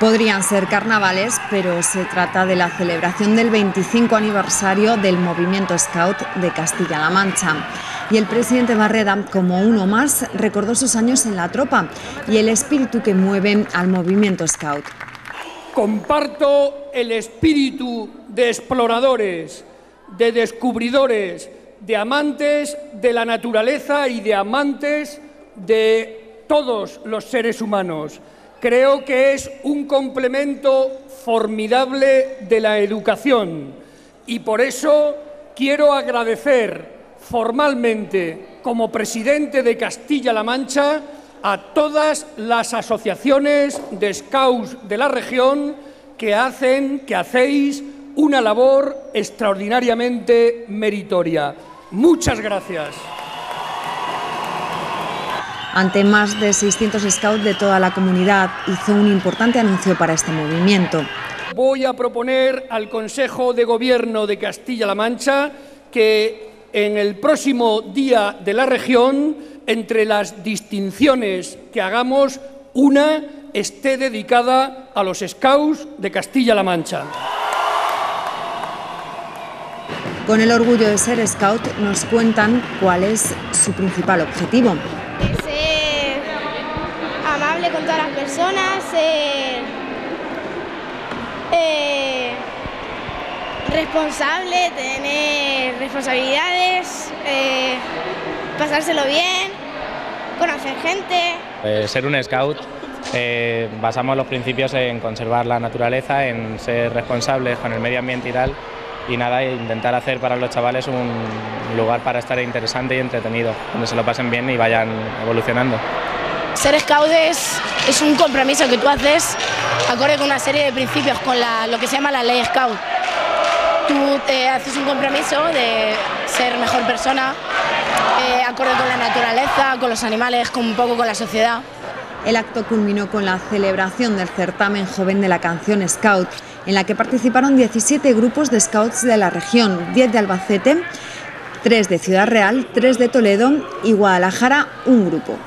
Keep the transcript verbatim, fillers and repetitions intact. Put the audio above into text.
Podrían ser carnavales, pero se trata de la celebración del veinticinco aniversario del Movimiento Scout de Castilla-La Mancha. Y el presidente Barreda, como uno más, recordó sus años en la tropa y el espíritu que mueve al Movimiento Scout. Comparto el espíritu de exploradores, de descubridores, de amantes de la naturaleza y de amantes de todos los seres humanos. Creo que es un complemento formidable de la educación y por eso quiero agradecer formalmente, como presidente de Castilla-La Mancha, a todas las asociaciones de scouts de la región que hacen, que hacéis una labor extraordinariamente meritoria. Muchas gracias. Ante más de seiscientos scouts de toda la comunidad, hizo un importante anuncio para este movimiento. Voy a proponer al Consejo de Gobierno de Castilla-La Mancha que en el próximo Día de la Región, entre las distinciones que hagamos, una esté dedicada a los scouts de Castilla-La Mancha. Con el orgullo de ser scout nos cuentan cuál es su principal objetivo. Ser amable con todas las personas, ser eh, responsable, tener responsabilidades, eh, pasárselo bien, conocer gente. Eh, ser un scout, eh, basamos los principios en conservar la naturaleza, en ser responsables con el medio ambiente y tal. Y nada, intentar hacer para los chavales un lugar para estar interesante y entretenido, donde se lo pasen bien y vayan evolucionando. Ser scout es, es un compromiso que tú haces acorde con una serie de principios, con la, lo que se llama la ley scout. Tú eh, haces un compromiso de ser mejor persona, eh, acorde con la naturaleza, con los animales, con un poco con la sociedad. El acto culminó con la celebración del Certamen Joven de la Canción Scout, en la que participaron diecisiete grupos de scouts de la región, diez de Albacete, tres de Ciudad Real, tres de Toledo y Guadalajara, un grupo.